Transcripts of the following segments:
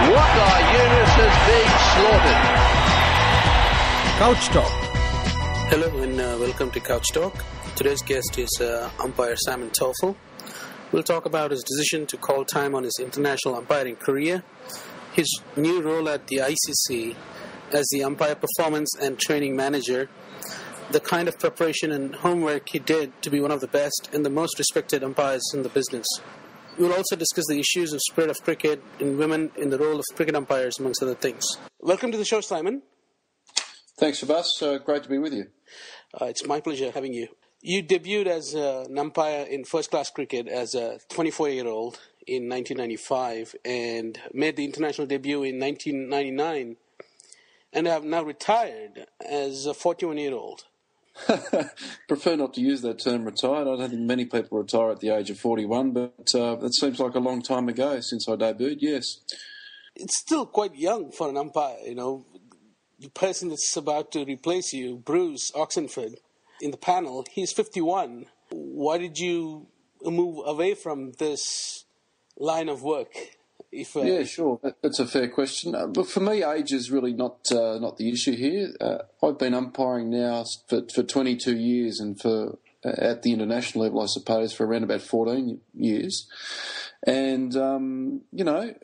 What Eunice has been slaughtered. Couch Talk. Hello and welcome to Couch Talk. Today's guest is umpire Simon Taufel. We'll talk about his decision to call time on his international umpiring career, his new role at the ICC as the umpire performance and training manager, the kind of preparation and homework he did to be one of the best and the most respected umpires in the business. We'll also discuss the issues of Spirit of Cricket and women in the role of cricket umpires, amongst other things. Welcome to the show, Simon. Thanks, Shabas. Great to be with you. It's my pleasure having you. You debuted as an umpire in first-class cricket as a 24-year-old in 1995 and made the international debut in 1999 and have now retired as a 41-year-old. Prefer not to use that term retired. I don't think many people retire at the age of 41, but it seems like a long time ago since I debuted, yes. It's still quite young for an umpire, you know. The person that's about to replace you, Bruce Oxenford, in the panel, he's 51. Why did you move away from this line of work? Yeah, sure. That's a fair question. But for me, age is really not the issue here. I've been umpiring now for 22 years and for at the international level, I suppose, for around about 14 years. And, you know,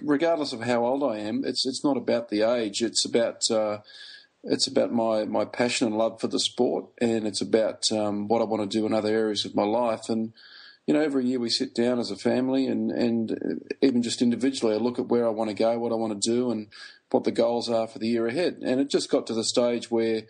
regardless of how old I am, it's not about the age. It's about my passion and love for the sport, and it's about what I want to do in other areas of my life. And, you know, every year we sit down as a family and even just individually, I look at where I want to go, what I want to do, and what the goals are for the year ahead. And it just got to the stage where,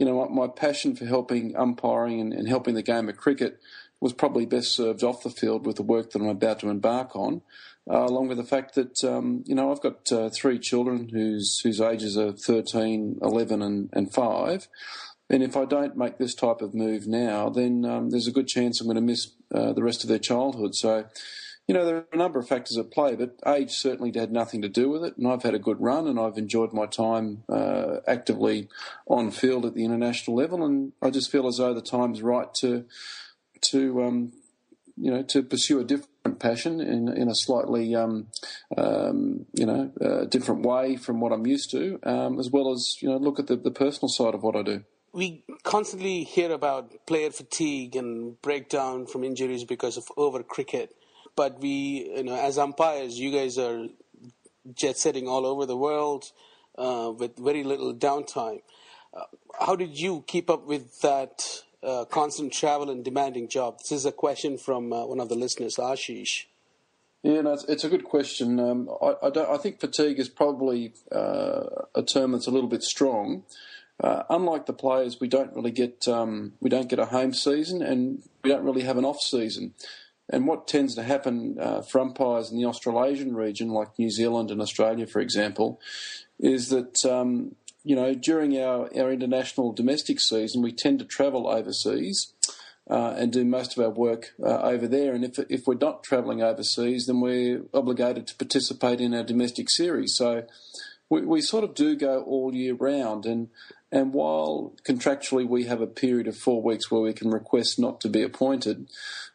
you know, my passion for helping umpiring and helping the game of cricket was probably best served off the field with the work that I'm about to embark on, along with the fact that, you know, I've got three children whose ages are 13, 11 and 5. And if I don't make this type of move now, then there's a good chance I'm going to miss the rest of their childhood. So, you know, there are a number of factors at play, but age certainly had nothing to do with it. And I've had a good run and I've enjoyed my time actively on field at the international level. And I just feel as though the time's right to pursue a different passion in a slightly, different way from what I'm used to, as well as, you know, look at the personal side of what I do. We constantly hear about player fatigue and breakdown from injuries because of over-cricket. But we, you know, as umpires, you guys are jet-setting all over the world with very little downtime. How did you keep up with that constant travel and demanding job? This is a question from one of the listeners, Ashish. Yeah, no, it's a good question. I think fatigue is probably a term that's a little bit strong. Unlike the players, we don't really get a home season and we don't really have an off season. And what tends to happen for umpires in the Australasian region, like New Zealand and Australia, for example, is that you know, during our international domestic season, we tend to travel overseas and do most of our work over there. And if we're not travelling overseas, then we're obligated to participate in our domestic series. So we sort of do go all year round. And while contractually we have a period of 4 weeks where we can request not to be appointed,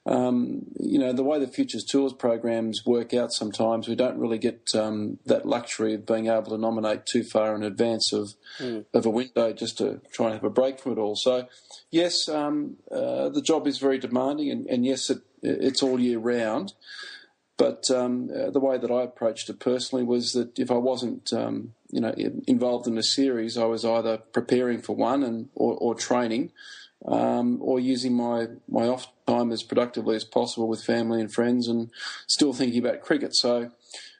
you know, the way the Futures Tours programs work out sometimes, we don't really get that luxury of being able to nominate too far in advance of a window just to try and have a break from it all. So, yes, the job is very demanding and yes, it's all year round. But the way that I approached it personally was that if I wasn't, involved in a series, I was either preparing for one or training, or using my off time as productively as possible with family and friends, and still thinking about cricket. So,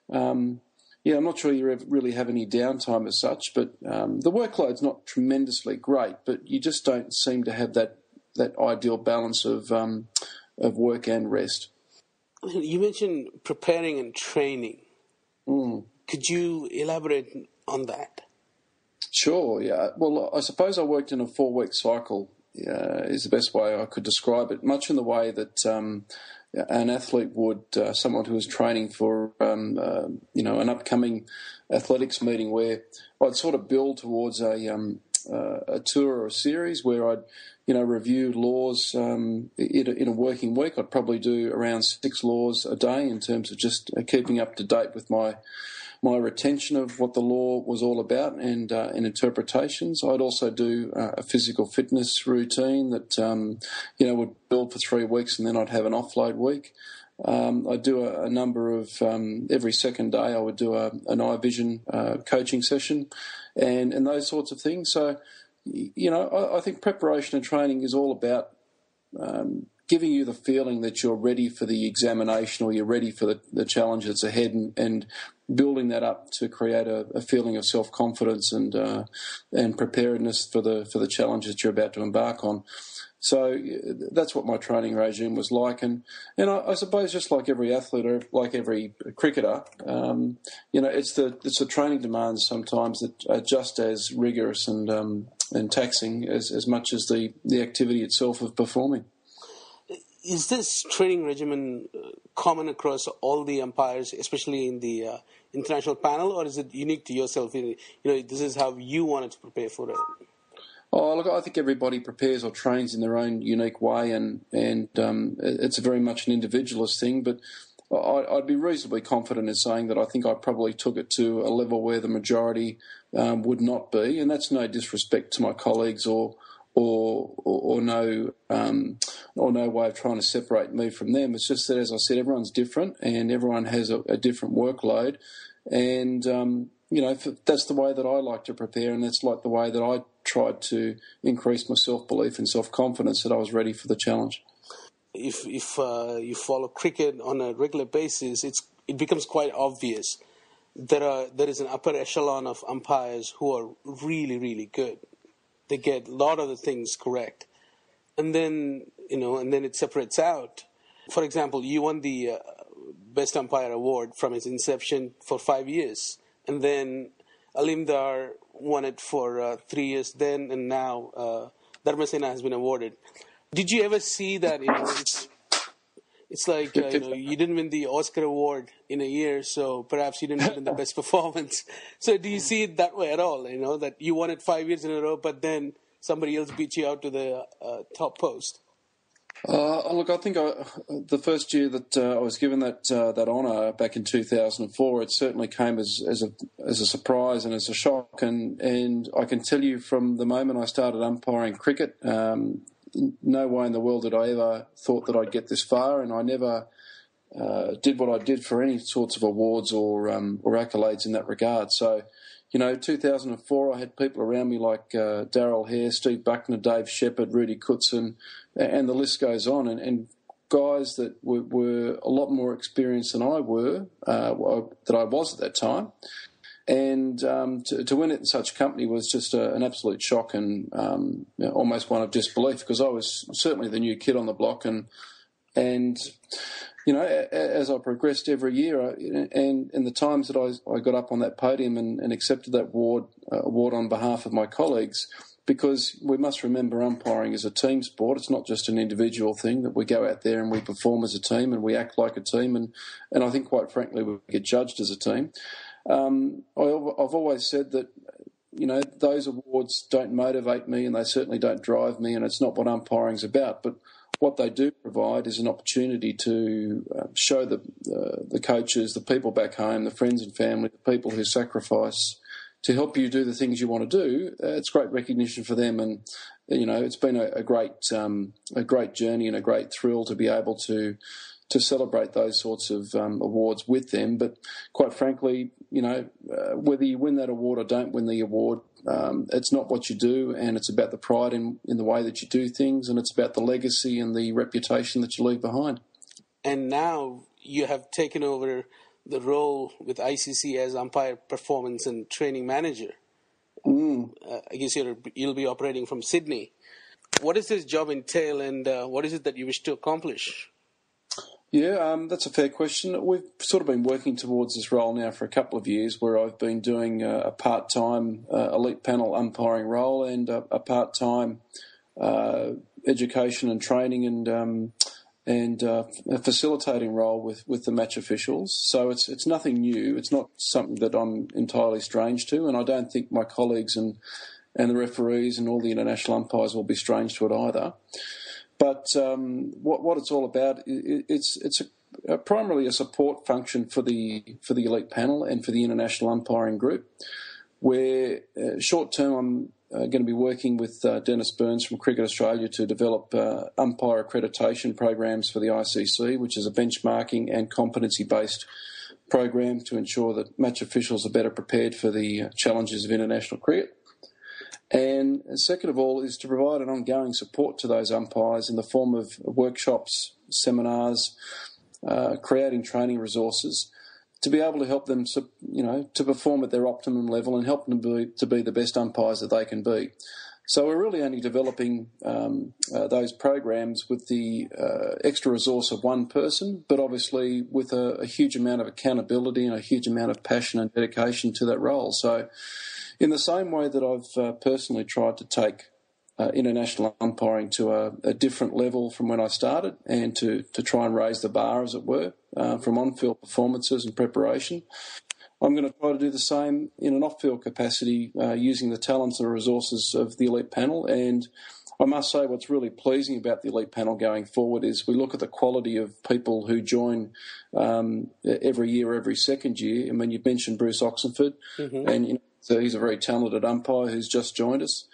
I'm not sure you really have any downtime as such. But the workload's not tremendously great, but you just don't seem to have that ideal balance of work and rest. You mentioned preparing and training. Mm. Could you elaborate on that? Sure, yeah. Well, I suppose I worked in a 4-week cycle is the best way I could describe it, much in the way that an athlete would, someone who was training for, an upcoming athletics meeting where I'd sort of build towards a tour or a series where I'd, you know, review laws in a working week. I'd probably do around 6 laws a day in terms of just keeping up to date with my my retention of what the law was all about and interpretations. I'd also do a physical fitness routine that would build for 3 weeks, and then I'd have an offload week. I'd do a number of every second day I would do an eye vision coaching session and those sorts of things. So, I think preparation and training is all about giving you the feeling that you're ready for the examination or you're ready for the challenge that's ahead and building that up to create a feeling of self-confidence and preparedness for the challenge that you're about to embark on. So that's what my training regime was like. And I suppose just like every athlete or like every cricketer, it's the training demands sometimes that are just as rigorous and taxing as much as the activity itself of performing. Is this training regimen common across all the umpires, especially in the international panel, or is it unique to yourself? This is how you wanted to prepare for it. Oh, look, I think everybody prepares or trains in their own unique way, and it's very much an individualist thing, but I'd be reasonably confident in saying that I think I probably took it to a level where the majority would not be, and that's no disrespect to my colleagues or no way of trying to separate me from them. It's just that, as I said, everyone's different and everyone has a different workload, and that's the way that I like to prepare, and that's like the way that I tried to increase my self-belief and self-confidence that I was ready for the challenge. If you follow cricket on a regular basis, it becomes quite obvious there is an upper echelon of umpires who are really, really good. They get a lot of the things correct, and then it separates out. For example, you won the Best Umpire Award from its inception for 5 years, and then Alim Dar won it for 3 years then, and now Dharmasena has been awarded. Did you ever see that? It's like you didn't win the Oscar award in a year, so perhaps you didn't win the best performance. So do you see it that way at all, that you won it 5 years in a row, but then somebody else beat you out to the top post? Look, I think the first year that I was given that honour back in 2004, it certainly came as a surprise and as a shock. And I can tell you from the moment I started umpiring cricket, no way in the world did I ever thought that I'd get this far, and I never did what I did for any sorts of awards or accolades in that regard. So, 2004, I had people around me like Darrell Hair, Steve Buckner, Dave Shepherd, Rudy Kutzen, and the list goes on, and guys that were a lot more experienced than I were, that I was at that time. And to win it in such company was just an absolute shock and almost one of disbelief, because I was certainly the new kid on the block. And as I progressed every year, and the times that I got up on that podium and accepted that award on behalf of my colleagues, because we must remember umpiring is a team sport. It's not just an individual thing that we go out there and we perform as a team and we act like a team. And I think, quite frankly, we get judged as a team. I've always said that, those awards don't motivate me and they certainly don't drive me, and it's not what umpiring's about. But what they do provide is an opportunity to show the coaches, the people back home, the friends and family, the people who sacrifice to help you do the things you want to do. It's great recognition for them, and it's been a great journey and a great thrill to be able to celebrate those sorts of awards with them. But quite frankly, whether you win that award or don't win the award, it's not what you do, and it's about the pride in the way that you do things, and it's about the legacy and the reputation that you leave behind. And now you have taken over the role with ICC as umpire performance and training manager. I guess you'll be operating from Sydney. What does this job entail, and what is it that you wish to accomplish? Yeah, that's a fair question. We've sort of been working towards this role now for a couple of years, where I've been doing a part-time elite panel umpiring role and a part-time education and training and a facilitating role with the match officials. So it's nothing new. It's not something that I'm entirely strange to, and I don't think my colleagues and the referees and all the international umpires will be strange to it either. But what it's all about, it's a primarily a support function for the elite panel and for the international umpiring group, where short term I'm going to be working with Dennis Burns from Cricket Australia to develop umpire accreditation programs for the ICC, which is a benchmarking and competency-based program to ensure that match officials are better prepared for the challenges of international cricket. And second of all is to provide an ongoing support to those umpires in the form of workshops, seminars, creating training resources to be able to help them, you know, to perform at their optimum level and help them to be the best umpires that they can be. So we're really only developing those programs with the extra resource of one person, but obviously with a huge amount of accountability and a huge amount of passion and dedication to that role. So in the same way that I've personally tried to take international umpiring to a different level from when I started and to try and raise the bar, as it were, from on-field performances and preparation, I'm going to try to do the same in an off-field capacity using the talents and resources of the elite panel. And I must say what's really pleasing about the elite panel going forward is we look at the quality of people who join every year, every second year. I mean, you've mentioned Bruce Oxenford, mm-hmm. and you know, so he's a very talented umpire who's just joined us.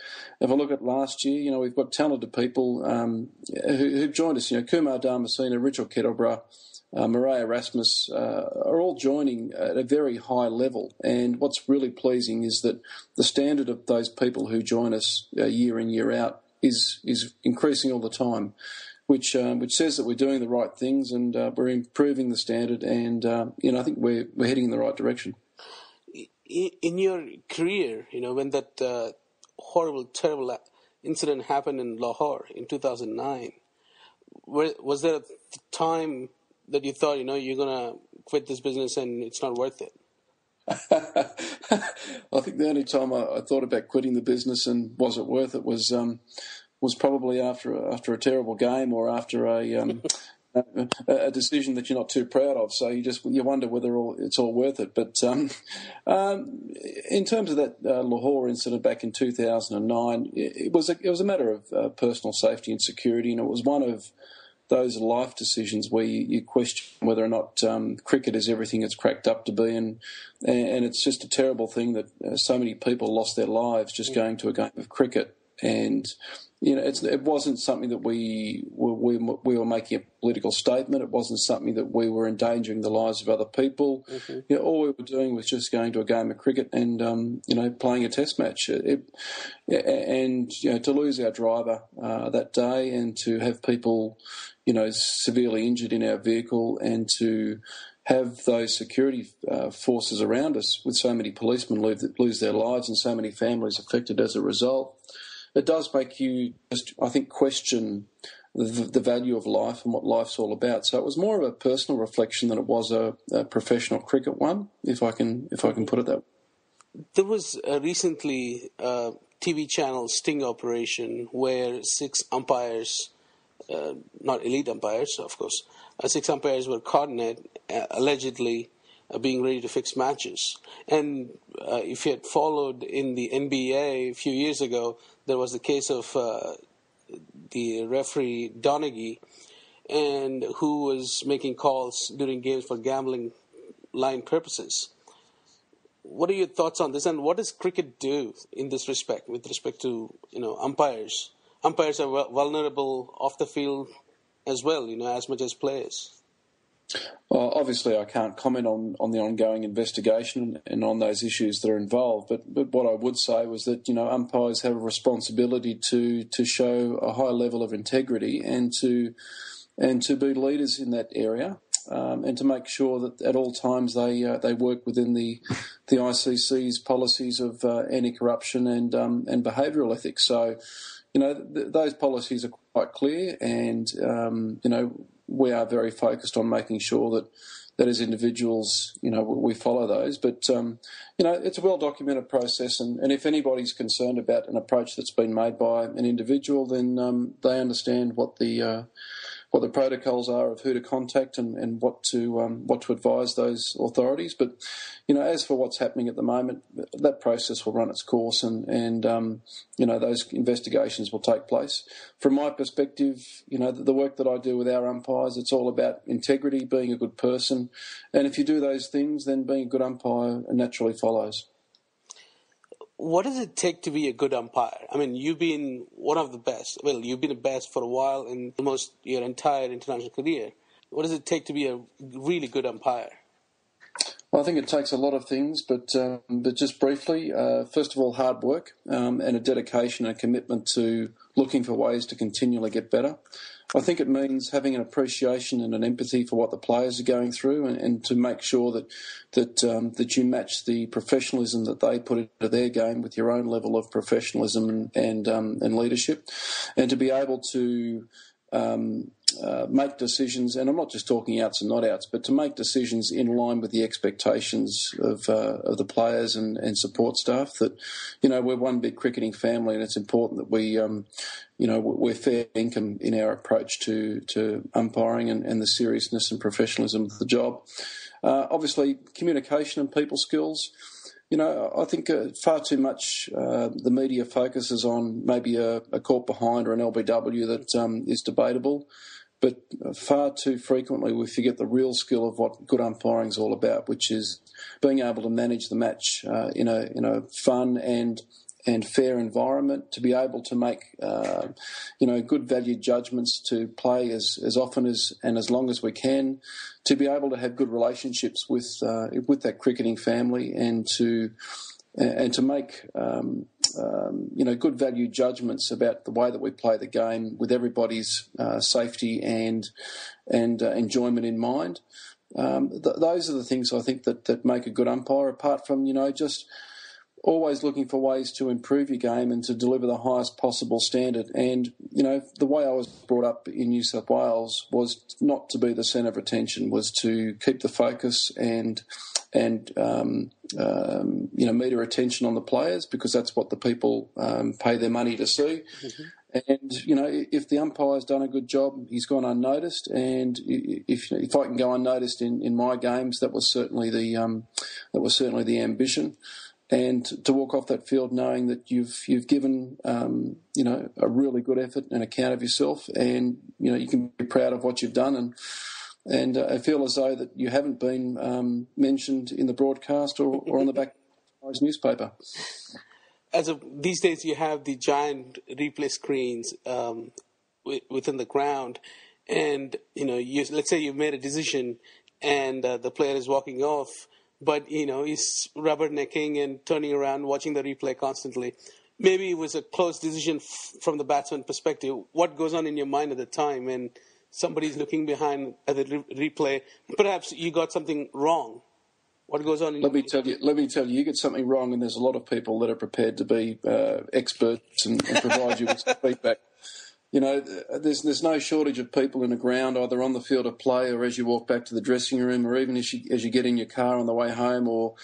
If I look at last year, you know, we've got talented people who've joined us. You know, Kumar Dharmasena, Richard Kettleborough, Murray Erasmus are all joining at a very high level. And what's really pleasing is that the standard of those people who join us year in, year out is increasing all the time, which says that we're doing the right things and we're improving the standard. And, you know, I think we're heading in the right direction. In your career, you know, when that horrible, terrible incident happened in Lahore in 2009, was there a time that you thought, you know, you're going to quit this business and it's not worth it? I think the only time I thought about quitting the business and was it worth it was probably after a terrible game or after a decision that you're not too proud of. So you wonder whether it's all worth it. But in terms of that Lahore incident back in 2009, it was a matter of personal safety and security, and it was one of those life decisions where you question whether or not cricket is everything it's cracked up to be, and it's just a terrible thing that so many people lost their lives just going to a game of cricket. And you know, it wasn't something that we were making a political statement. It wasn't something that we were endangering the lives of other people. Mm-hmm. You know, all we were doing was just going to a game of cricket and you know, playing a test match. And you know, to lose our driver that day and to have people, you know, severely injured in our vehicle and to have those security forces around us with so many policemen lose their lives and so many families affected as a result. It does make you just, I think, question the value of life and what life's all about. So it was more of a personal reflection than it was a professional cricket one, if I can put it that way. There was recently a TV channel sting operation where six umpires, not elite umpires, of course, six umpires were caught in it, allegedly being ready to fix matches. And if you had followed in the NBA a few years ago, there was the case of the referee Donaghy, and who was making calls during games for gambling line purposes. What are your thoughts on this, and what does cricket do in this respect, with respect to, you know, umpires? Umpires are vulnerable off the field as well, you know, as much as players. Well, obviously, I can't comment on the ongoing investigation and on those issues that are involved. But what I would say was that, you know, umpires have a responsibility to show a high level of integrity and to be leaders in that area, and to make sure that at all times they work within the ICC's policies of anti-corruption and behavioural ethics. So, you know, those policies are quite clear, and you know, we are very focused on making sure that as individuals, you know, we follow those. But, you know, it's a well-documented process, and if anybody's concerned about an approach that's been made by an individual, then they understand what the what the protocols are of who to contact and what to advise those authorities. But, you know, as for what's happening at the moment, that process will run its course and you know, those investigations will take place. From my perspective, you know, the work that I do with our umpires, it's all about integrity, being a good person. And if you do those things, then being a good umpire naturally follows. What does it take to be a good umpire? I mean, you've been one of the best. Well, you've been the best for a while in almost your entire international career. What does it take to be a really good umpire? Well, I think it takes a lot of things, but just briefly, first of all, hard work and a dedication and a commitment to looking for ways to continually get better. I think it means having an appreciation and an empathy for what the players are going through, and to make sure that you match the professionalism that they put into their game with your own level of professionalism and leadership, and to be able to make decisions, and I'm not just talking outs and not outs, but to make decisions in line with the expectations of the players and support staff. That, you know, we're one big cricketing family, and it's important that we, you know, we're fair income in our approach to umpiring and the seriousness and professionalism of the job. Obviously, communication and people skills. You know, I think far too much the media focuses on maybe a caught behind or an LBW that is debatable, but far too frequently we forget the real skill of what good umpiring is all about, which is being able to manage the match in a fun and fair environment, to be able to make good valued judgments, to play as often as and as long as we can, to be able to have good relationships with that cricketing family, and to make good valued judgments about the way that we play the game with everybody's safety and enjoyment in mind. Those are the things I think that make a good umpire, apart from, you know, just always looking for ways to improve your game and to deliver the highest possible standard. And, you know, the way I was brought up in New South Wales was not to be the centre of attention, was to keep the focus and meter attention on the players, because that's what the people pay their money to see. Mm-hmm. And, you know, if the umpire's done a good job, he's gone unnoticed. And if I can go unnoticed in my games, that was certainly the ambition. And to walk off that field knowing that you've given a really good effort and account of yourself, and you know you can be proud of what you've done, and I feel as though that you haven't been mentioned in the broadcast or on the back of the newspaper. These days, you have the giant replay screens within the ground, and you know, let's say you've made a decision, and the player is walking off. But, you know, he's rubbernecking and turning around, watching the replay constantly. Maybe it was a close decision from the batsman perspective. What goes on in your mind at the time? And somebody's looking behind at the replay. Perhaps you got something wrong. What goes on in Let me tell you, you get something wrong, and there's a lot of people that are prepared to be experts and provide you with feedback. You know, there's no shortage of people in the ground, either on the field of play or as you walk back to the dressing room, or even as you get in your car on the way home, or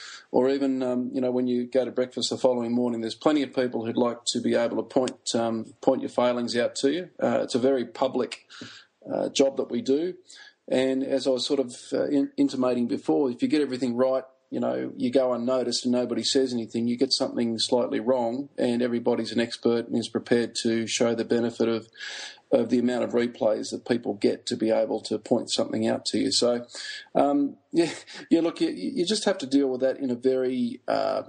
even, when you go to breakfast the following morning. There's plenty of people who'd like to be able to point your failings out to you. It's a very public job that we do. And as I was sort of intimating before, if you get everything right, you know, you go unnoticed and nobody says anything, you get something slightly wrong and everybody's an expert and is prepared to show the benefit of the amount of replays that people get to be able to point something out to you. So, you just have to deal with that in a very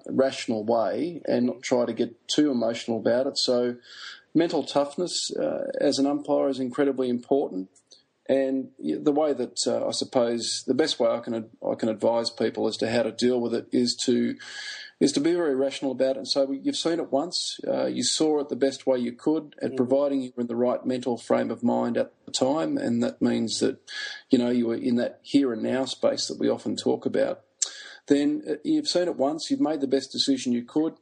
rational way and not try to get too emotional about it. So mental toughness as an umpire is incredibly important. And the way that I suppose the best way I can advise people as to how to deal with it is to be very rational about it. And so you've seen it once, you saw it the best way you could, and providing you were in the right mental frame of mind at the time, and that means that, you know, you were in that here and now space that we often talk about. Then you've seen it once, you've made the best decision you could,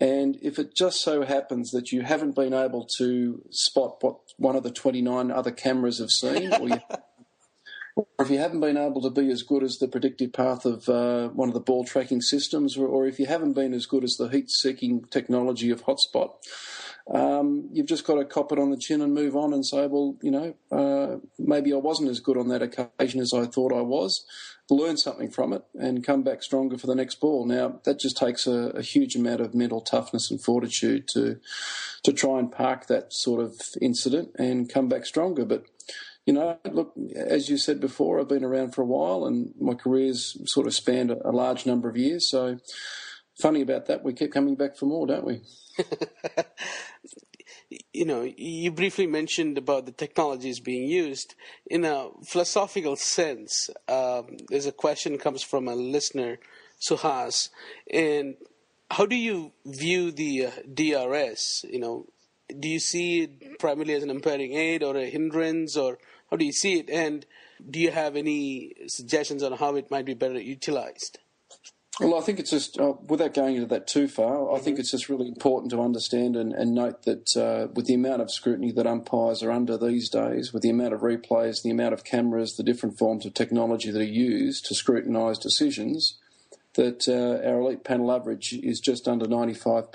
and if it just so happens that you haven't been able to spot what one of the 29 other cameras have seen, or if you haven't been able to be as good as the predictive path of one of the ball tracking systems, or if you haven't been as good as the heat-seeking technology of Hotspot, You've just got to cop it on the chin and move on and say, well, you know, maybe I wasn't as good on that occasion as I thought I was. Learn something from it and come back stronger for the next ball. Now, that just takes a huge amount of mental toughness and fortitude to try and park that sort of incident and come back stronger. But, you know, look, as you said before, I've been around for a while and my career's sort of spanned a large number of years. So funny about that, we keep coming back for more, don't we? You know, you briefly mentioned about the technologies being used. In a philosophical sense, there's a question comes from a listener, Suhas, and how do you view the DRS? You know, do you see it primarily as an impairing aid or a hindrance, or how do you see it? And do you have any suggestions on how it might be better utilized? Well, I think it's just, without going into that too far, I think it's just really important to understand and note that with the amount of scrutiny that umpires are under these days, with the amount of replays, the amount of cameras, the different forms of technology that are used to scrutinise decisions, that our elite panel average is just under 95%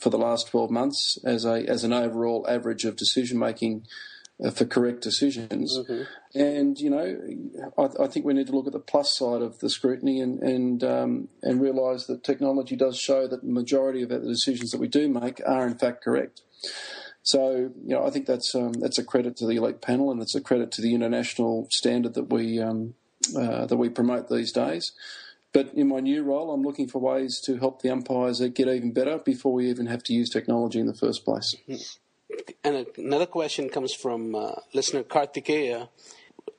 for the last 12 months as an overall average of decision-making for correct decisions. Mm-hmm. And, you know, I think we need to look at the plus side of the scrutiny and realise that technology does show that the majority of the decisions that we do make are in fact correct. So, you know, I think that's a credit to the elite panel and it's a credit to the international standard that we promote these days. But in my new role, I'm looking for ways to help the umpires get even better before we even have to use technology in the first place. Mm-hmm. And another question comes from listener Karthikeya.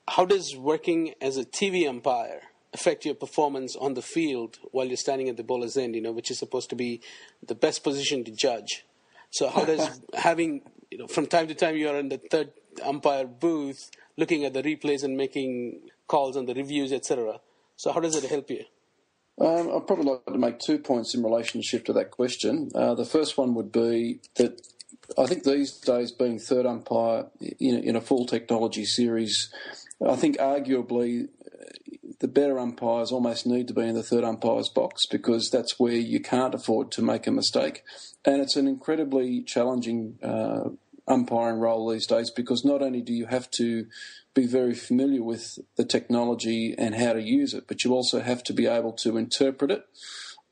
How does working as a TV umpire affect your performance on the field while you're standing at the bowler's end, you know, which is supposed to be the best position to judge? So how does having, you know, from time to time you're in the third umpire booth looking at the replays and making calls on the reviews, etc. So how does it help you? I'd probably like to make 2 points in relationship to that question. The first one would be that I think these days being third umpire in a full technology series, I think arguably the better umpires almost need to be in the third umpire's box because that's where you can't afford to make a mistake. And it's an incredibly challenging umpiring role these days because not only do you have to be very familiar with the technology and how to use it, but you also have to be able to interpret it,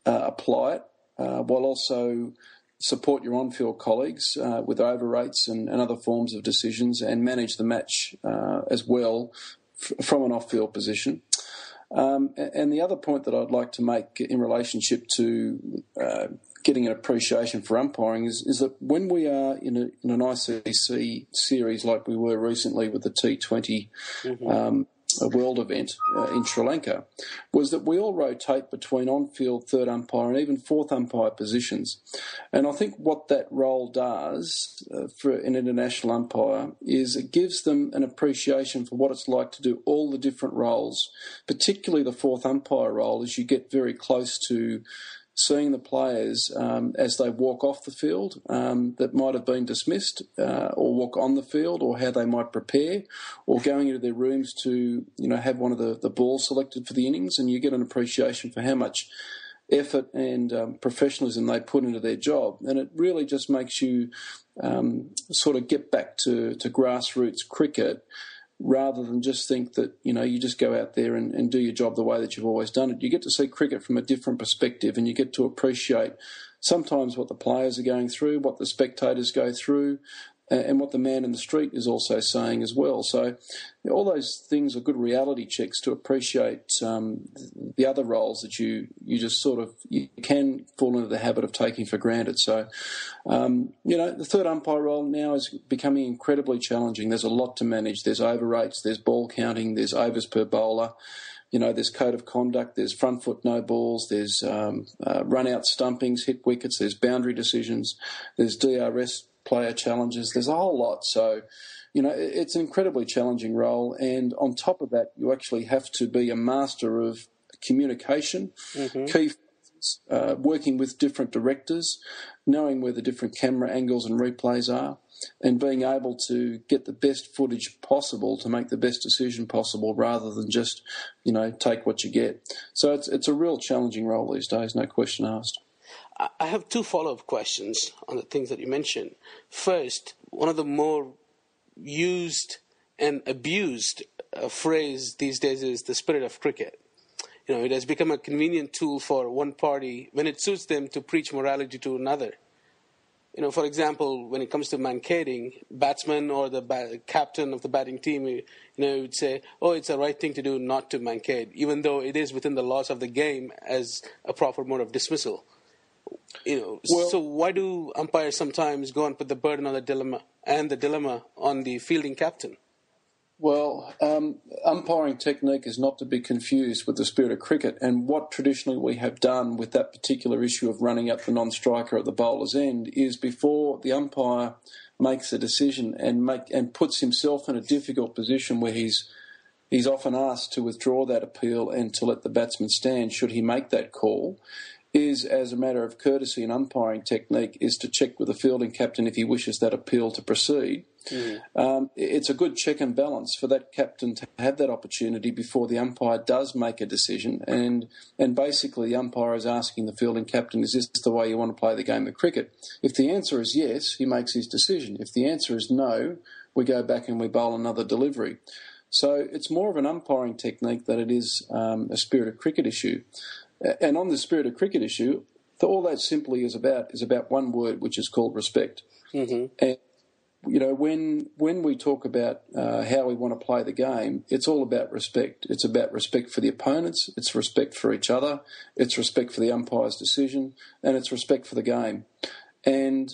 apply it, while also support your on-field colleagues with overrates and other forms of decisions and manage the match as well from an off-field position. And the other point that I'd like to make in relationship to getting an appreciation for umpiring is that when we are in an ICC series like we were recently with the T20 a world event in Sri Lanka, was that we all rotate between on-field third umpire and even fourth umpire positions. And I think what that role does for an international umpire is it gives them an appreciation for what it's like to do all the different roles, particularly the fourth umpire role, as you get very close to seeing the players as they walk off the field that might have been dismissed or walk on the field or how they might prepare or going into their rooms to, you know, have one of the balls selected for the innings, and you get an appreciation for how much effort and professionalism they put into their job. And it really just makes you sort of get back to grassroots cricket rather than just think that, you know, you just go out there and do your job the way that you've always done it. You get to see cricket from a different perspective and you get to appreciate sometimes what the players are going through, what the spectators go through, and what the man in the street is also saying as well. So, you know, all those things are good reality checks to appreciate the other roles that you just sort of, you can fall into the habit of taking for granted. So, you know, the third umpire role now is becoming incredibly challenging. There's a lot to manage. There's overrates, there's ball counting, there's overs per bowler. You know, there's code of conduct, there's front foot no balls, there's run-out stumpings, hit wickets, there's boundary decisions, there's DRS player challenges, there's a whole lot. So, you know, it's an incredibly challenging role. And on top of that, you actually have to be a master of communication, key factors, working with different directors, knowing where the different camera angles and replays are, and being able to get the best footage possible to make the best decision possible rather than just, you know, take what you get. So it's a real challenging role these days, no question asked. I have two follow-up questions on the things that you mentioned. First, one of the more used and abused phrase these days is the spirit of cricket. You know, it has become a convenient tool for one party when it suits them to preach morality to another. You know, for example, when it comes to mancating, batsman or the captain of the batting team, you know, would say, oh, it's the right thing to do not to mancate, even though it is within the laws of the game as a proper mode of dismissal. You know, well, so why do umpires sometimes go and put the burden on the dilemma on the fielding captain? Well, umpiring technique is not to be confused with the spirit of cricket, and what traditionally we have done with that particular issue of running up the non-striker at the bowler's end is before the umpire makes a decision and puts himself in a difficult position where he's often asked to withdraw that appeal and to let the batsman stand should he make that call, is as a matter of courtesy and umpiring technique is to check with the fielding captain if he wishes that appeal to proceed. Mm-hmm. It's a good check and balance for that captain to have that opportunity before the umpire does make a decision, and basically the umpire is asking the fielding captain, is this the way you want to play the game of cricket? If the answer is yes, he makes his decision. If the answer is no, we go back and we bowl another delivery. So it's more of an umpiring technique than it is a spirit of cricket issue. And on the spirit of cricket issue, all that simply is about one word, which is called respect. Mm-hmm. And you know, when we talk about how we want to play the game, it's all about respect. It's about respect for the opponents, it's respect for each other, it's respect for the umpire's decision, and it's respect for the game. And,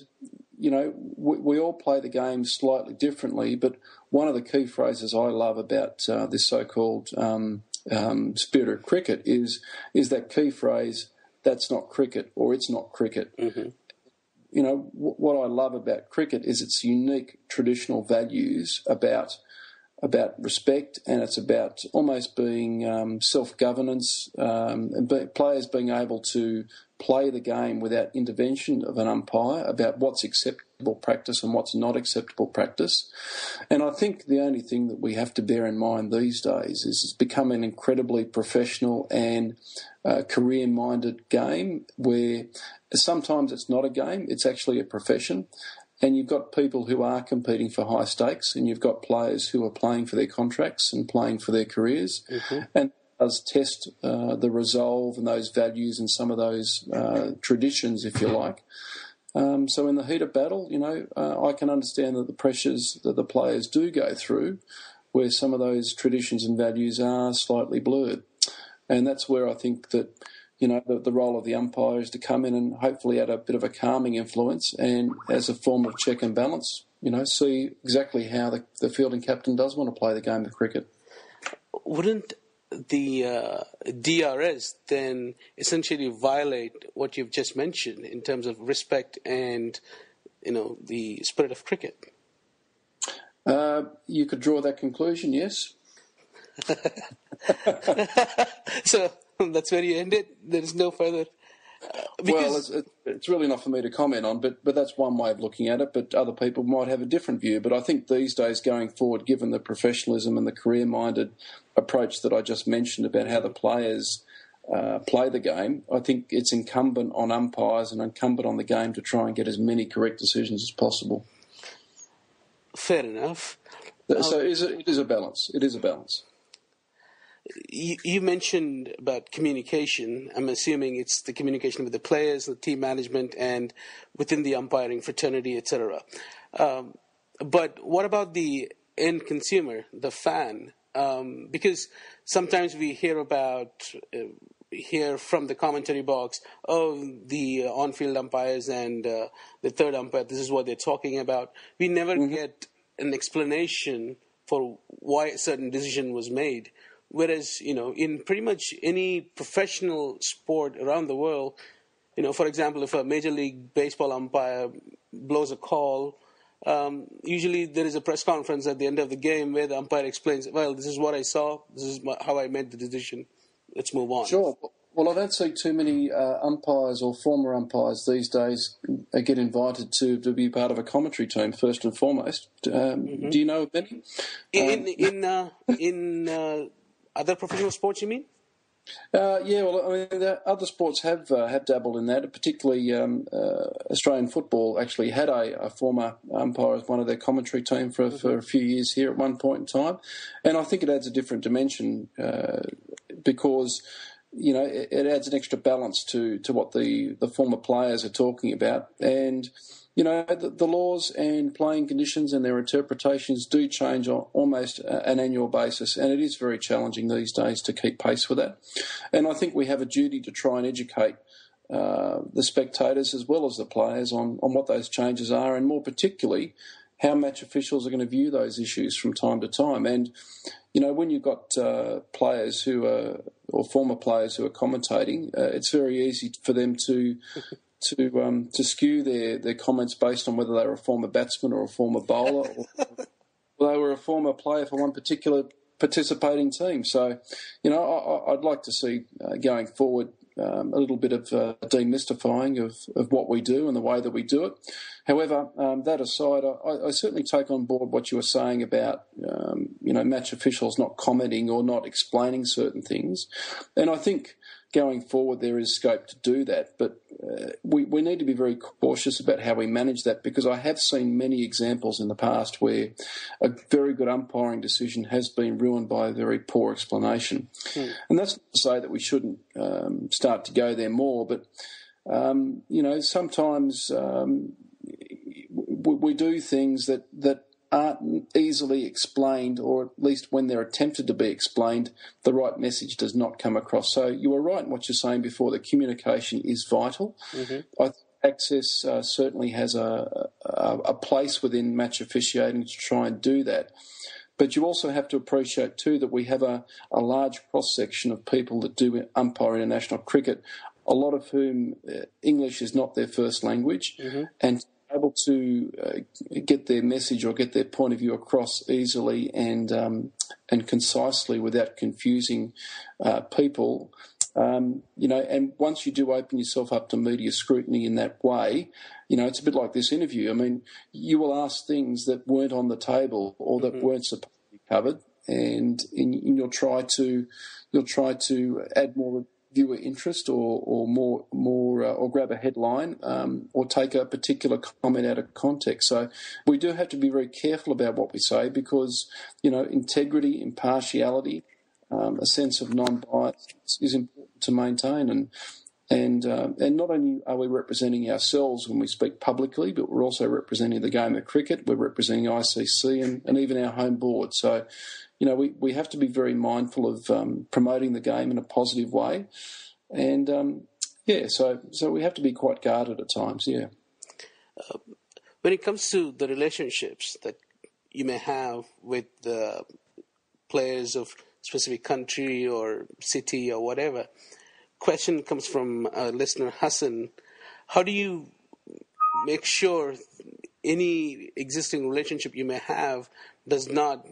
you know, we all play the game slightly differently, but one of the key phrases I love about this so-called spirit of cricket is that key phrase, that's not cricket, or it's not cricket. Mm-hmm. You know, what I love about cricket is its unique traditional values about respect, and it's about almost being self-governance, and players being able to play the game without intervention of an umpire, about what's acceptable practice and what's not acceptable practice. And I think the only thing that we have to bear in mind these days is it's become an incredibly professional and career-minded game where sometimes it's not a game, it's actually a profession. And you've got people who are competing for high stakes, and you've got players who are playing for their contracts and playing for their careers. Mm-hmm. And it does test the resolve and those values and some of those traditions, if you like. So in the heat of battle, you know, I can understand that the pressures that the players do go through where some of those traditions and values are slightly blurred. And that's where I think that, you know, the role of the umpire is to come in and hopefully add a bit of a calming influence and, as a form of check and balance, you know, see exactly how the fielding captain does want to play the game of cricket. Wouldn't the DRS then essentially violate what you've just mentioned in terms of respect and, you know, the spirit of cricket? You could draw that conclusion, yes. So that's where you end it. There's no further. Well, it's really not for me to comment on, but that's one way of looking at it. But other people might have a different view. But I think these days, going forward, given the professionalism and the career-minded approach that I just mentioned about how the players play the game, I think it's incumbent on umpires and incumbent on the game to try and get as many correct decisions as possible. Fair enough. So it is a balance. It is a balance. You mentioned about communication. I'm assuming it's the communication with the players, the team management, and within the umpiring fraternity, etc. But what about the end consumer, the fan? Because sometimes we hear from the commentary box, oh, the on-field umpires and the third umpire, this is what they're talking about. We never mm-hmm. get an explanation for why a certain decision was made. Whereas, you know, in pretty much any professional sport around the world, you know, for example, if a Major League Baseball umpire blows a call, usually there is a press conference at the end of the game where the umpire explains, well, this is what I saw, this is how I made the decision, let's move on. Sure. Well, I don't see too many umpires or former umpires these days get invited to be part of a commentary team, first and foremost. Mm-hmm. Do you know of any? In other professional sports, you mean? Yeah, well, I mean, other sports have dabbled in that. Particularly, Australian football actually had a former umpire as one of their commentary team for a few years here at one point in time, and I think it adds a different dimension because, you know, it adds an extra balance to what the former players are talking about, and, you know, the laws and playing conditions and their interpretations do change on almost an annual basis, and it is very challenging these days to keep pace with that. And I think we have a duty to try and educate the spectators as well as the players on what those changes are, and more particularly how match officials are going to view those issues from time to time. And, you know, when you've got players who are, or former players who are commentating, it's very easy for them to skew their comments based on whether they were a former batsman or a former bowler, or they were a former player for one particular participating team. So, you know, I'd like to see going forward a little bit of demystifying of what we do and the way that we do it. However, that aside, I certainly take on board what you were saying about, you know, match officials not commenting or not explaining certain things. And I think going forward there is scope to do that. But we need to be very cautious about how we manage that, because I have seen many examples in the past where a very good umpiring decision has been ruined by a very poor explanation. And that's not to say that we shouldn't start to go there more, but, you know, sometimes we do things that aren't easily explained, or at least when they're attempted to be explained, the right message does not come across. So you were right in what you're saying before, the communication is vital. Mm-hmm. Access certainly has a place within match officiating to try and do that. But you also have to appreciate too that we have a large cross-section of people that do umpire international cricket, a lot of whom English is not their first language, mm-hmm. and able to get their message or get their point of view across easily and concisely without confusing people, you know. And once you do open yourself up to media scrutiny in that way, you know, it's a bit like this interview. I mean, you will ask things that weren't on the table or that mm-hmm. weren't supposed to be covered, and you'll try to add more viewer interest or more or grab a headline or take a particular comment out of context. So we do have to be very careful about what we say, because, you know, integrity, impartiality, a sense of non-bias is important to maintain. And not only are we representing ourselves when we speak publicly, but we're also representing the game of cricket. We're representing ICC and even our home board. So, you know, we have to be very mindful of promoting the game in a positive way. And, so we have to be quite guarded at times, yeah. When it comes to the relationships that you may have with the players of a specific country or city or whatever, question comes from listener Hassan. How do you make sure any existing relationship you may have does not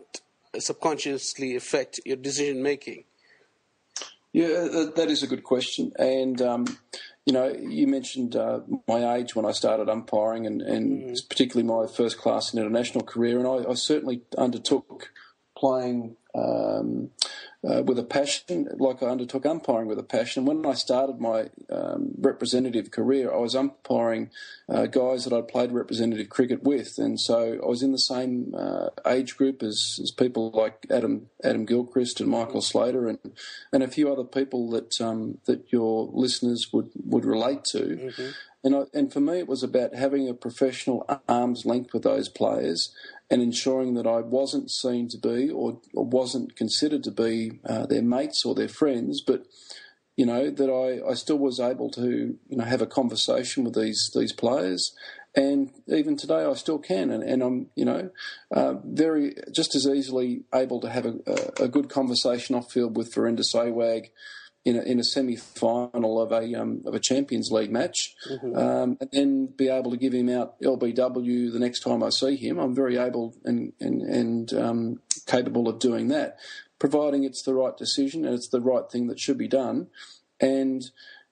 subconsciously affect your decision making? Yeah, that is a good question. And, you know, you mentioned my age when I started umpiring and particularly my first class and international career. And I certainly undertook playing with a passion, like I undertook umpiring with a passion. When I started my representative career, I was umpiring guys that I played representative cricket with, and so I was in the same age group as people like Adam Gilchrist and Michael Slater and a few other people that your listeners would relate to. Mm-hmm. And for me, it was about having a professional arm's length with those players and ensuring that I wasn't seen to be or wasn't considered to be their mates or their friends, but, you know, that I still was able to, you know, have a conversation with these players. And even today I still can, and I'm, you know, very just as easily able to have a good conversation off field with Virender Sehwag in a semi-final of a Champions League match, mm-hmm. And then be able to give him out LBW the next time I see him. I'm very able and capable of doing that, providing it's the right decision and it's the right thing that should be done. And,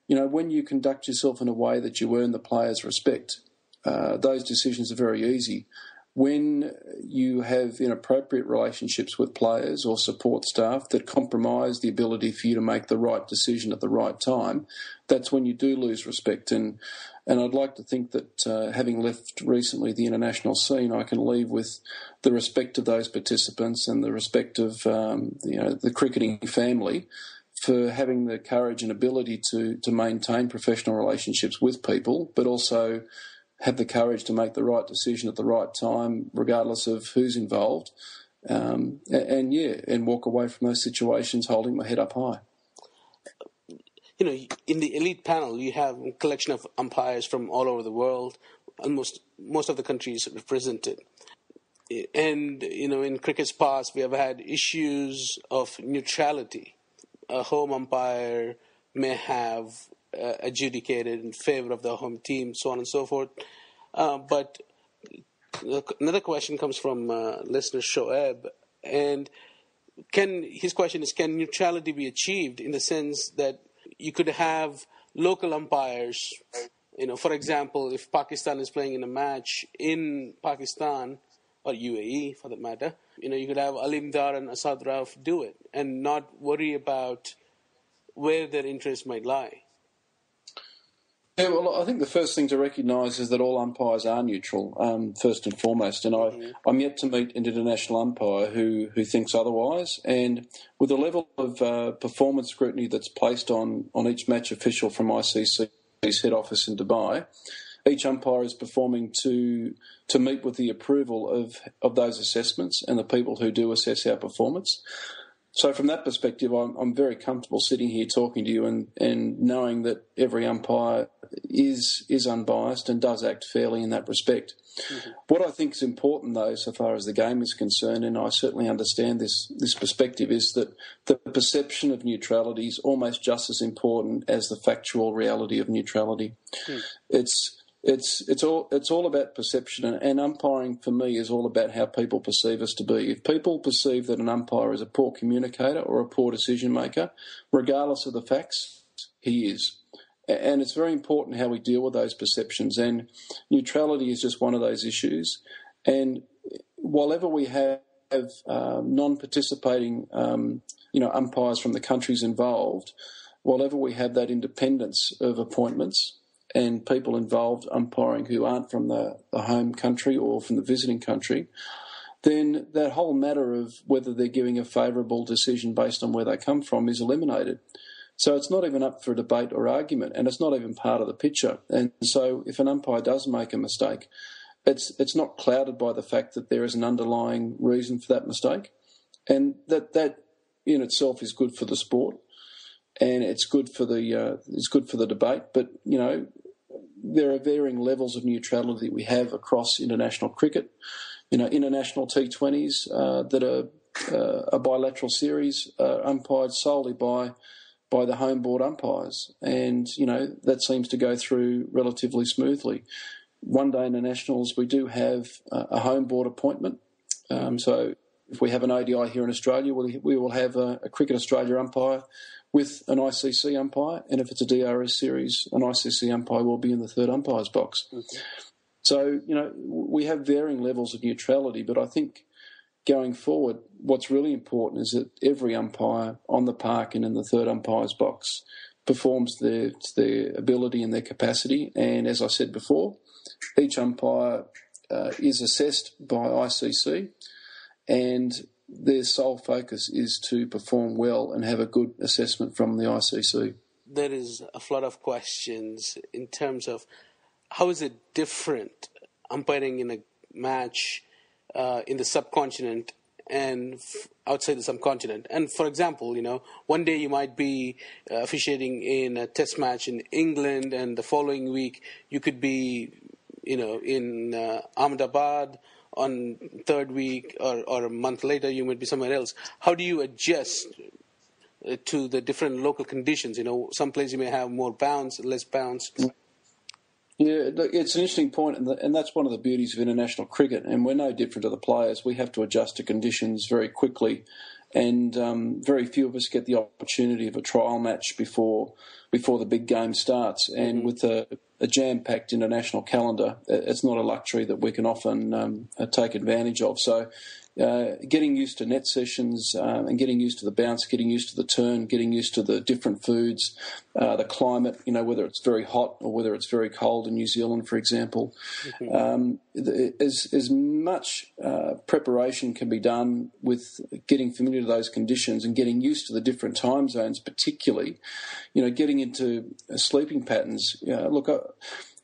you know, when you conduct yourself in a way that you earn the players' respect, those decisions are very easy. when you have inappropriate relationships with players or support staff that compromise the ability for you to make the right decision at the right time, that's when you do lose respect. And I'd like to think that having left recently the international scene, I can leave with the respect of those participants and the respect of the cricketing family for having the courage and ability to maintain professional relationships with people, but also have the courage to make the right decision at the right time, regardless of who's involved, and walk away from those situations holding my head up high. You know, in the elite panel, you have a collection of umpires from all over the world, almost most of the countries represented. And, you know, in cricket's past, we have had issues of neutrality. A home umpire may have adjudicated in favor of the home team, so on and so forth. But another question comes from listener Shoaib, and his question is, can neutrality be achieved in the sense that you could have local umpires? You know, for example, if Pakistan is playing in a match in Pakistan or UAE for that matter, you know, you could have Alim Dar and Asad Rauf do it and not worry about where their interests might lie. Yeah, well, I think the first thing to recognise is that all umpires are neutral, first and foremost. And I'm yet to meet an international umpire who thinks otherwise. And with the level of performance scrutiny that's placed on each match official from ICC's head office in Dubai, each umpire is performing to meet with the approval of those assessments and the people who do assess our performance. So from that perspective, I'm very comfortable sitting here talking to you and knowing that every umpire is unbiased and does act fairly in that respect. Mm-hmm. What I think is important, though, so far as the game is concerned, and I certainly understand this perspective, is that the perception of neutrality is almost just as important as the factual reality of neutrality. Mm. It's all about perception, and umpiring for me is all about how people perceive us to be. If people perceive that an umpire is a poor communicator or a poor decision maker, regardless of the facts, he is. And it's very important how we deal with those perceptions, and neutrality is just one of those issues. And whenever we have non-participating umpires from the countries involved, whenever we have that independence of appointments and people involved umpiring who aren't from the home country or from the visiting country, then that whole matter of whether they're giving a favourable decision based on where they come from is eliminated. So it's not even up for debate or argument, and it's not even part of the picture. And so if an umpire does make a mistake, it's not clouded by the fact that there is an underlying reason for that mistake, and that in itself is good for the sport, and it's good for the debate. But, you know, there are varying levels of neutrality that we have across international cricket. You know, international T20s that are a bilateral series are umpired solely by the home board umpires. And, you know, that seems to go through relatively smoothly. One day internationals, we do have a home board appointment. So if we have an ODI here in Australia, we will have a Cricket Australia umpire with an ICC umpire, and if it's a DRS series, an ICC umpire will be in the third umpire's box. Okay. So, you know, we have varying levels of neutrality, but I think going forward, what's really important is that every umpire on the park and in the third umpire's box performs their ability and their capacity, and as I said before, each umpire is assessed by ICC, and their sole focus is to perform well and have a good assessment from the ICC. There is a flood of questions in terms of how is it different umpiring in a match in the subcontinent and outside the subcontinent. And for example, you know, one day you might be officiating in a test match in England, and the following week you could be, you know, in Ahmedabad. On third week or a month later, you might be somewhere else. How do you adjust to the different local conditions? You know, some places you may have more bounce, less bounce. Yeah, it's an interesting point, and that's one of the beauties of international cricket, and we're no different to the players. We have to adjust to conditions very quickly and very few of us get the opportunity of a trial match before the big game starts. And with a jam-packed international calendar, it's not a luxury that we can often take advantage of. So getting used to net sessions and getting used to the bounce, getting used to the turn, getting used to the different foods, the climate, you know, whether it's very hot or whether it's very cold in New Zealand, for example. As much preparation can be done with getting familiar to those conditions and getting used to the different time zones, particularly, you know, getting into sleeping patterns. Look,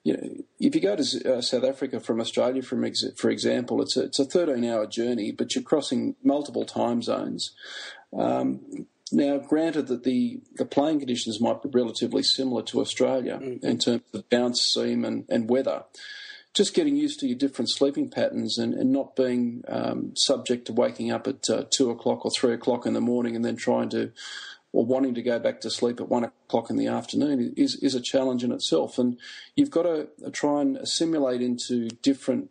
you know, if you go to South Africa from Australia, for example, it's a 13-hour journey, but you're crossing multiple time zones. Now, granted that the playing conditions might be relatively similar to Australia in terms of bounce, seam and weather, just getting used to your different sleeping patterns and not being subject to waking up at 2 o'clock or 3 o'clock in the morning and then wanting to go back to sleep at 1 o'clock in the afternoon is a challenge in itself. And you've got to try and assimilate into different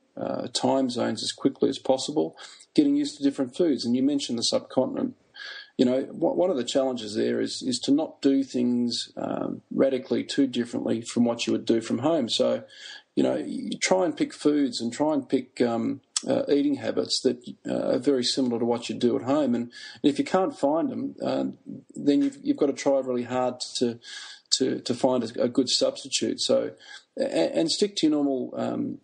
time zones as quickly as possible, getting used to different foods. And you mentioned the subcontinent. You know, one of the challenges there is to not do things radically too differently from what you would do from home. So, you know, you try and pick foods and try and pick eating habits that are very similar to what you do at home, and if you can't find them, then you've got to try really hard to find a good substitute. So, and stick to your normal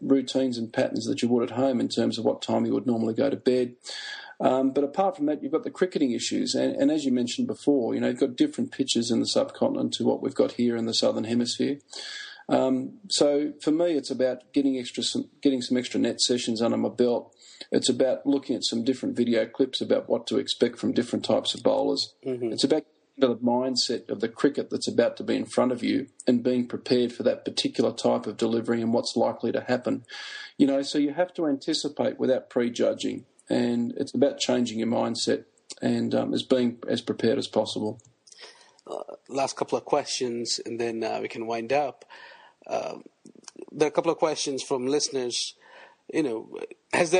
routines and patterns that you would at home in terms of what time you would normally go to bed. But apart from that, you've got the cricketing issues, and as you mentioned before, you know, you've got different pitches in the subcontinent to what we've got here in the southern hemisphere. So for me, it's about getting some extra net sessions under my belt. It's about looking at some different video clips about what to expect from different types of bowlers. It's about the mindset of the cricket that's about to be in front of you and being prepared for that particular type of delivery and what's likely to happen. You know, so you have to anticipate without prejudging, and it's about changing your mindset and as being as prepared as possible. Last couple of questions, and then we can wind up. There are a couple of questions from listeners. You know, have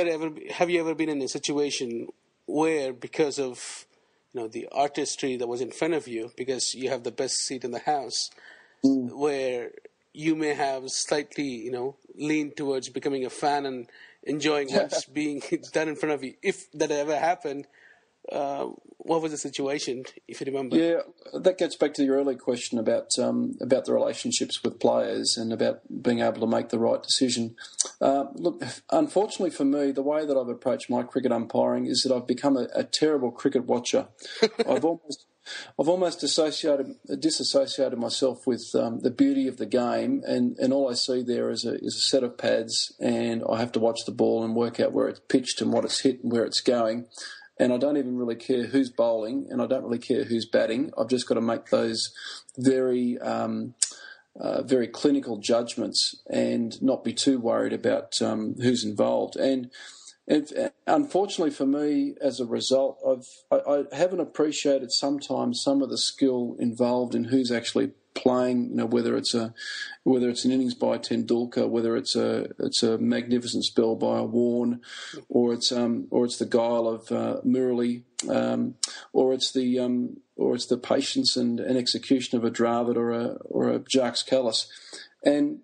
you ever been in a situation where, because of, you know, the artistry that was in front of you, because you have the best seat in the house, where you may have slightly, you know, leaned towards becoming a fan and enjoying what's being done in front of you? If that ever happened, what was the situation, if you remember? Yeah, that gets back to your earlier question about the relationships with players and about being able to make the right decision. Look, unfortunately for me, the way that I've approached my cricket umpiring is that I've become a terrible cricket watcher. I've almost disassociated myself with the beauty of the game, and all I see there is a set of pads, and I have to watch the ball and work out where it's pitched and what it's hit and where it's going. And I don't even really care who's bowling, and I don't really care who's batting. I've just got to make those very, very clinical judgments and not be too worried about who's involved. And unfortunately for me, as a result, I haven't appreciated sometimes some of the skill involved in who's actually playing, you know, whether it's an innings by Tendulkar, whether it's a magnificent spell by Warne, or it's the guile of Murali, or it's the patience and execution of a Dravid or a Jacques Kallis, and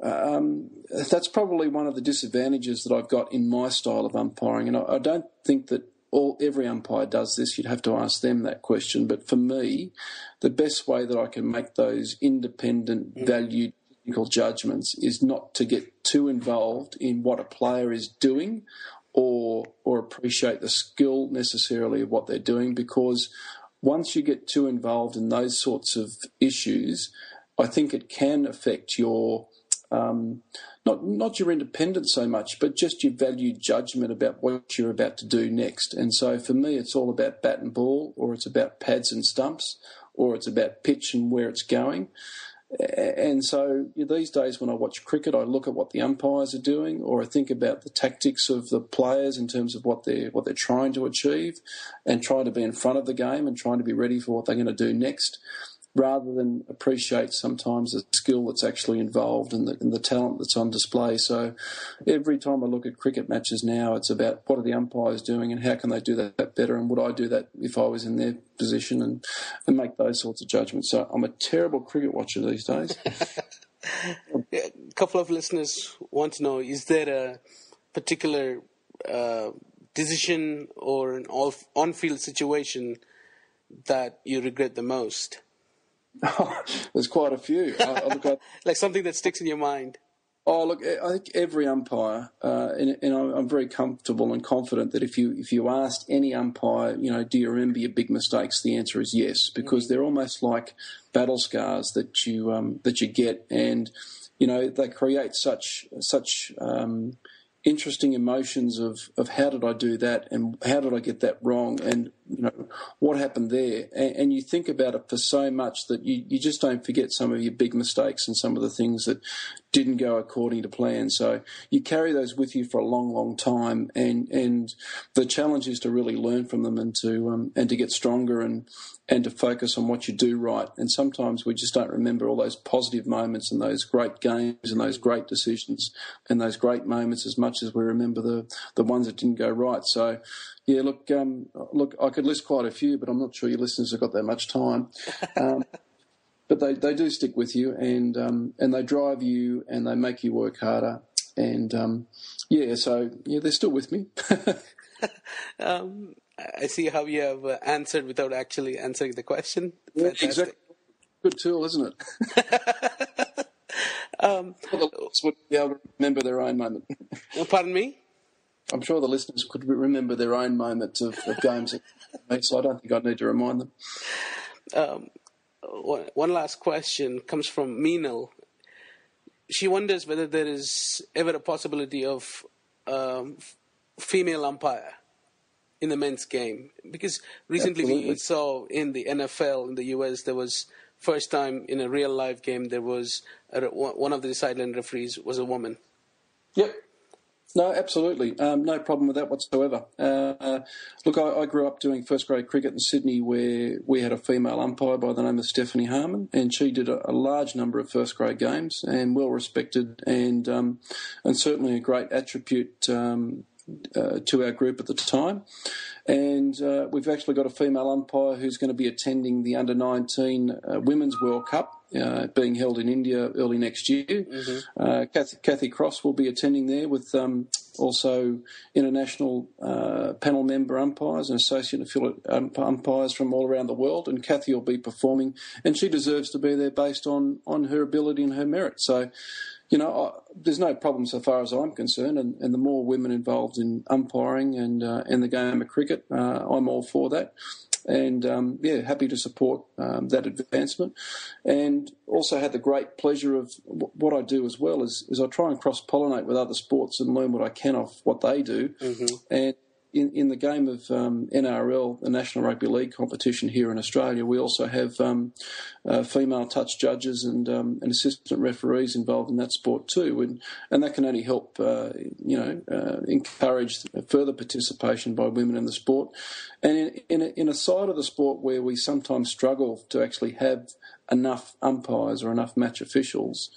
that's probably one of the disadvantages that I've got in my style of umpiring, and I don't think that every umpire does this. You'd have to ask them that question. But for me, the best way that I can make those independent, valued technical judgments is not to get too involved in what a player is doing or appreciate the skill necessarily of what they're doing, because once you get too involved in those sorts of issues, I think it can affect your not your independence so much, but just your valued judgment about what you're about to do next. And so for me, it's all about bat and ball, or it's about pads and stumps, or it's about pitch and where it's going. And so these days when I watch cricket, I look at what the umpires are doing, or I think about the tactics of the players in terms of what they're trying to achieve, and trying to be in front of the game and trying to be ready for what they're going to do next. rather than appreciate sometimes the skill that's actually involved and the talent that's on display. So every time I look at cricket matches now, it's about what are the umpires doing and how can they do that better, and would I do that if I was in their position, and make those sorts of judgments. So I'm a terrible cricket watcher these days. A couple of listeners want to know, is there a particular decision or an on-field situation that you regret the most? Oh, there's quite a few. Like something that sticks in your mind. Oh, look, I think every umpire, and I'm very comfortable and confident that if you asked any umpire, do you remember your big mistakes, the answer is yes, because they're almost like battle scars that you get, and they create such interesting emotions of how did I do that and how did I get that wrong, and what happened there, and you think about it for so much that you just don't forget some of your big mistakes and some of the things that didn't go according to plan. So you carry those with you for a long, long time, and the challenge is to really learn from them and to get stronger and to focus on what you do right. And sometimes we just don't remember all those positive moments and those great games and those great decisions and those great moments as much as we remember the ones that didn't go right. So, yeah, look, I could list quite a few, but I'm not sure your listeners have got that much time. But they do stick with you, and they drive you and they make you work harder. And, they're still with me. I see how you have answered without actually answering the question. Yeah, exactly. Good tool, isn't it? The listeners would be able to remember their own moment. Pardon me? I'm sure the listeners could remember their own moments of games, so I don't think I need to remind them. One last question comes from Meenal. She wonders whether there is ever a possibility of female umpire in the men's game, because recently we saw in the NFL in the US there was first time in a real live game there was one of the sideline referees was a woman. Yep. No, absolutely. No problem with that whatsoever. Look, I grew up doing first-grade cricket in Sydney, where we had a female umpire by the name of Stephanie Harmon, and she did a large number of first-grade games and well-respected, and certainly a great attribute to our group at the time. And we've actually got a female umpire who's going to be attending the Under-19 Women's World Cup, being held in India early next year. Mm-hmm. Kathy Cross will be attending there with also international panel member umpires and associate affiliate umpires from all around the world. And Kathy will be performing, and she deserves to be there based on her ability and her merit. So, there's no problem so far as I'm concerned, and the more women involved in umpiring and the game of cricket, I'm all for that. And, happy to support that advancement. And also had the great pleasure of what I do as well is I try and cross-pollinate with other sports and learn what I can off what they do. Mm-hmm. And in the game of NRL, the National Rugby League competition here in Australia, we also have female touch judges and assistant referees involved in that sport too. And that can only help, encourage further participation by women in the sport. And in a side of the sport where we sometimes struggle to actually have enough umpires or enough match officials,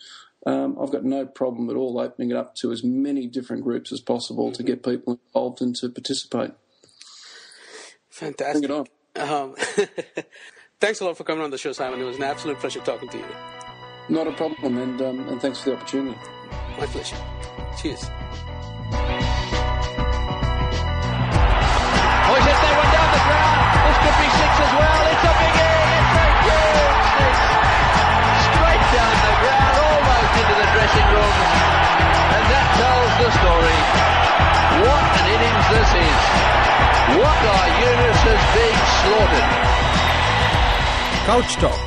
I've got no problem at all opening it up to as many different groups as possible to get people involved and to participate. Fantastic. Bring it on. Thanks a lot for coming on the show, Simon. It was an absolute pleasure talking to you. Not a problem, and thanks for the opportunity. My pleasure. Cheers. Oh, he's hit that one down the ground. This could be six as well. It's a big hit. It's a huge six. Straight down the ground. Into the dressing room, and that tells the story. What an innings this is. What are Eunice's being slaughtered? Couch Talk